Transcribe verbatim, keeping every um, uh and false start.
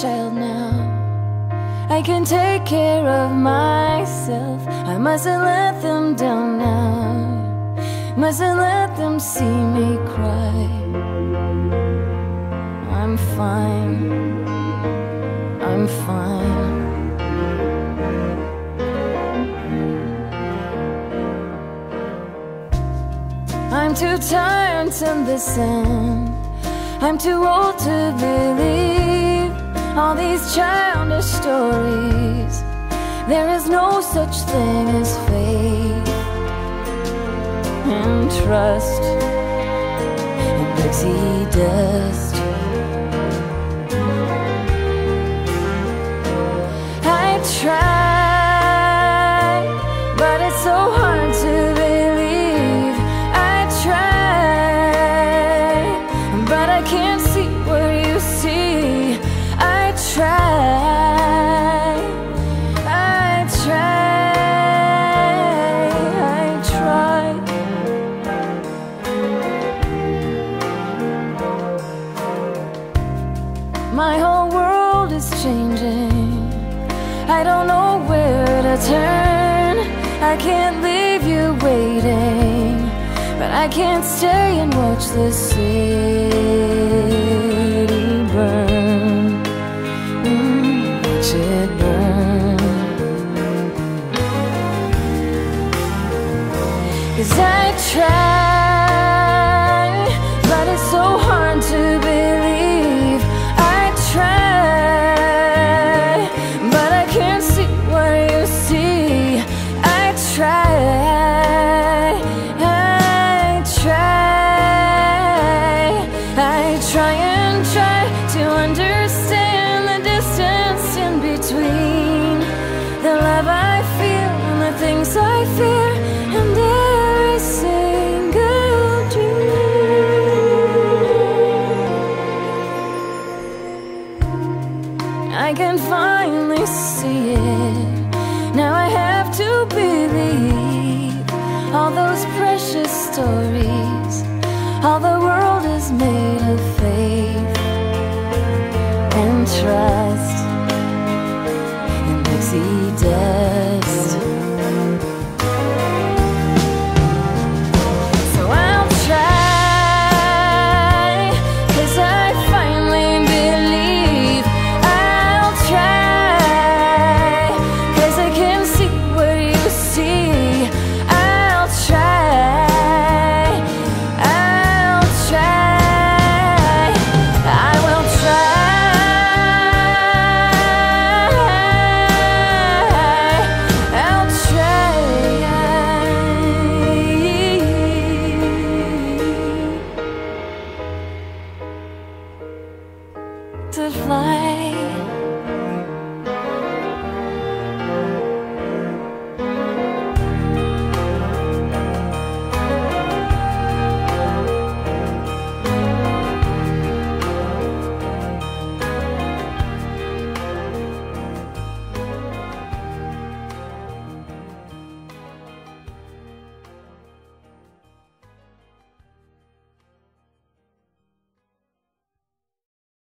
child now. I can take care of myself. I mustn't let them down now. Mustn't let them see me cry. I'm fine, I'm fine. I'm too tired to listen. I'm too old to believe all these childish stories. There is no such thing as faith and trust and pixie dust. I try, but it's so hard to believe. My whole world is changing. I don't know where to turn. I can't leave you waiting, but I can't stay and watch the city burn. Mm, watch it burn. 'Cause I try, but it's so hard to believe. I can finally see it. Now I have to believe all those precious stories, all those